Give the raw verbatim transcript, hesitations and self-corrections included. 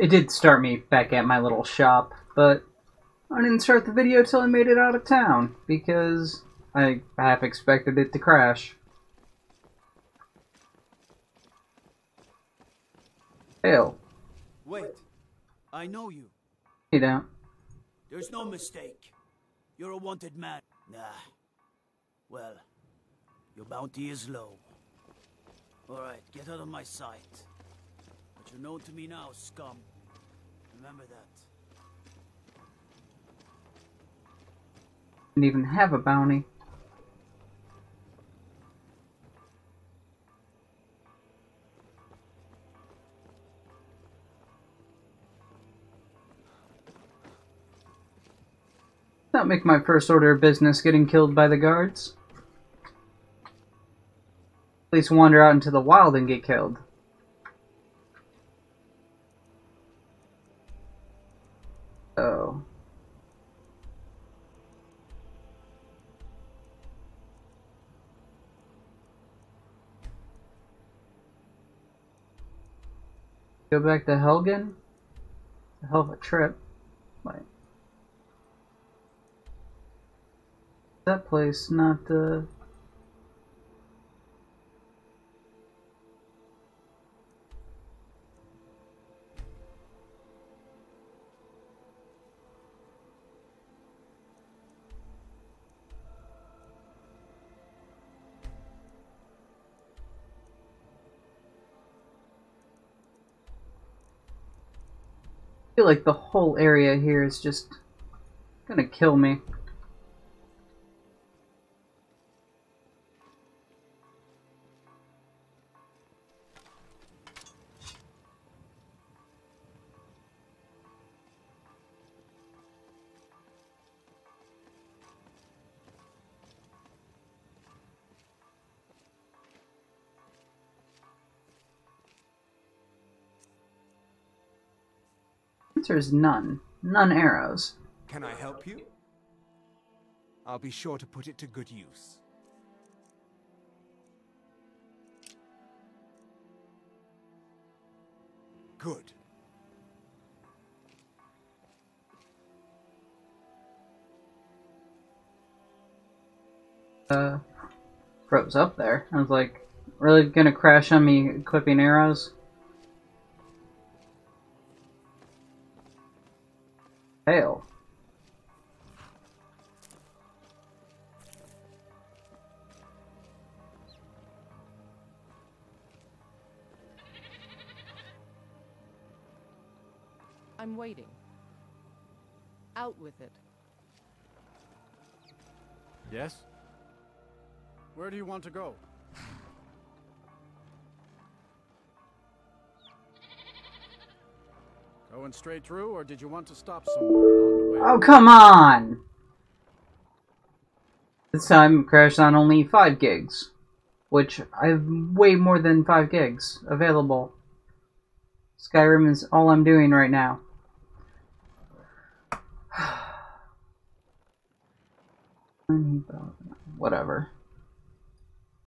It did start me back at my little shop, but I didn't start the video till I made it out of town, because I half expected it to crash. Hell. Wait, I know you. You don't. There's no mistake. You're a wanted man. Nah. Well, your bounty is low. Alright, get out of my sight. But you're known to me now, scum. Remember that. Didn't even have a bounty. That'll make my first order of business getting killed by the guards. At least wander out into the wild and get killed. Oh. Go back to Helgen? It's a hell of a trip. Like, that place, not the... Uh... I feel like the whole area here is just gonna kill me. There's none. None arrows. Can I help you? I'll be sure to put it to good use. Good. Uh, froze up there. I was like, really gonna crash on me equipping arrows? Fail. I'm waiting. Out with it. Yes? Where do you want to go? Going straight through, or did you want to stop somewhere along the way? Oh, come on! This time crashed on only five gigs, which I have way more than five gigs available. Skyrim is all I'm doing right now. Whatever.